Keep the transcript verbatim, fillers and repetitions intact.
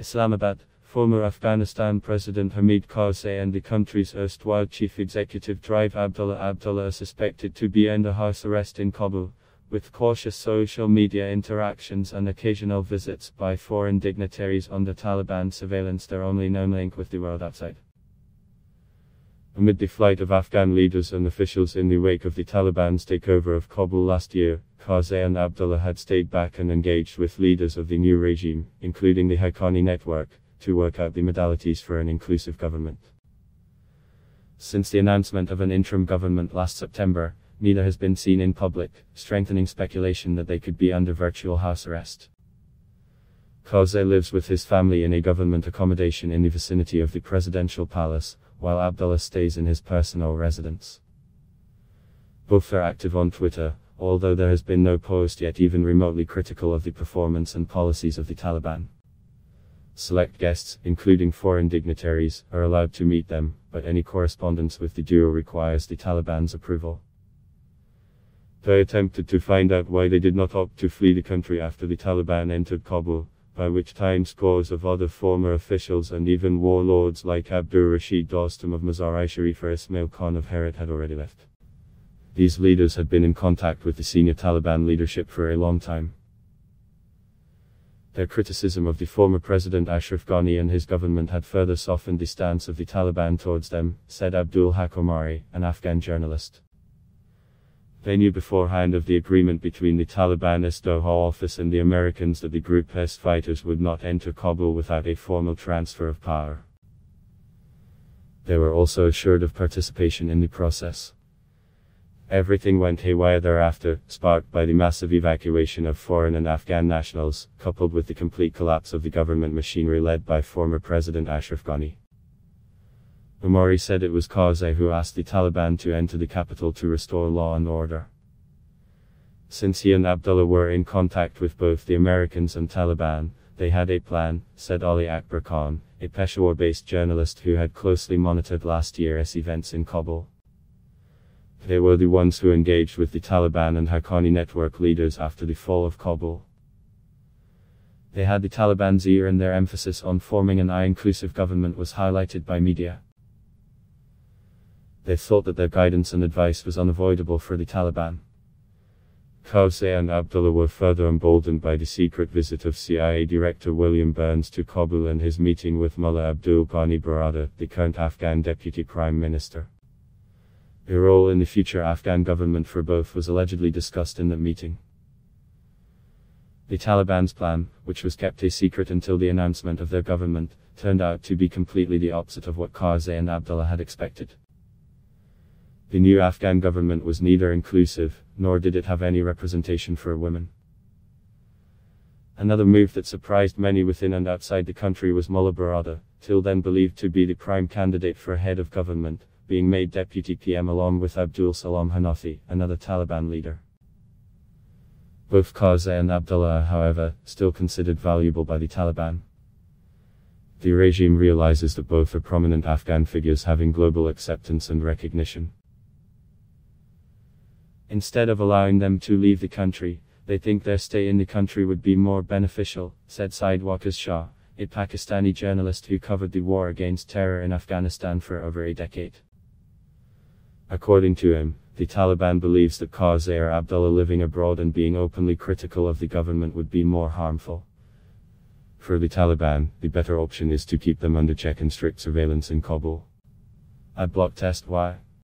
Islamabad, former Afghanistan President Hamid Karzai and the country's erstwhile chief executive drive Abdullah Abdullah are suspected to be under house arrest in Kabul, with cautious social media interactions and occasional visits by foreign dignitaries under Taliban surveillance their only known link with the world outside. Amid the flight of Afghan leaders and officials in the wake of the Taliban's takeover of Kabul last year, Karzai and Abdullah had stayed back and engaged with leaders of the new regime, including the Haqqani Network, to work out the modalities for an inclusive government. Since the announcement of an interim government last September, neither has been seen in public, strengthening speculation that they could be under virtual house arrest. Karzai lives with his family in a government accommodation in the vicinity of the presidential palace, while Abdullah stays in his personal residence. Both are active on Twitter, although there has been no post yet even remotely critical of the performance and policies of the Taliban. Select guests, including foreign dignitaries, are allowed to meet them, but any correspondence with the duo requires the Taliban's approval. They attempted to find out why they did not opt to flee the country after the Taliban entered Kabul, by which time scores of other former officials and even warlords like Abdul Rashid Dostum of Mazar-i-Sharifa, Ismail Khan of Herat had already left. These leaders had been in contact with the senior Taliban leadership for a long time. Their criticism of the former president Ashraf Ghani and his government had further softened the stance of the Taliban towards them, said Abdul Haq, an Afghan journalist. They knew beforehand of the agreement between the Taliban's Doha office and the Americans that the group's fighters would not enter Kabul without a formal transfer of power. They were also assured of participation in the process. Everything went haywire thereafter, sparked by the massive evacuation of foreign and Afghan nationals, coupled with the complete collapse of the government machinery led by former President Ashraf Ghani. Umari said it was Karzai who asked the Taliban to enter the capital to restore law and order. Since he and Abdullah were in contact with both the Americans and Taliban, they had a plan, said Ali Akbar Khan, a Peshawar-based journalist who had closely monitored last year's events in Kabul. They were the ones who engaged with the Taliban and Haqqani Network leaders after the fall of Kabul. They had the Taliban's ear, and their emphasis on forming an I-inclusive government was highlighted by media. They thought that their guidance and advice was unavoidable for the Taliban. Karzai and Abdullah were further emboldened by the secret visit of C I A Director William Burns to Kabul and his meeting with Mullah Abdul Ghani Baradar, the current Afghan Deputy Prime Minister. A role in the future Afghan government for both was allegedly discussed in that meeting. The Taliban's plan, which was kept a secret until the announcement of their government, turned out to be completely the opposite of what Karzai and Abdullah had expected. The new Afghan government was neither inclusive, nor did it have any representation for women. Another move that surprised many within and outside the country was Mullah Baradar, till then believed to be the prime candidate for head of government, being made deputy P M along with Abdul Salam Hanafi, another Taliban leader. Both Karzai and Abdullah are, however, still considered valuable by the Taliban. The regime realizes that both are prominent Afghan figures having global acceptance and recognition. Instead of allowing them to leave the country, they think their stay in the country would be more beneficial, said Saeed Sarwar Shah, a Pakistani journalist who covered the war against terror in Afghanistan for over a decade. According to him, the Taliban believes that Karzai or Abdullah living abroad and being openly critical of the government would be more harmful. For the Taliban, the better option is to keep them under check and strict surveillance in Kabul. I block test why.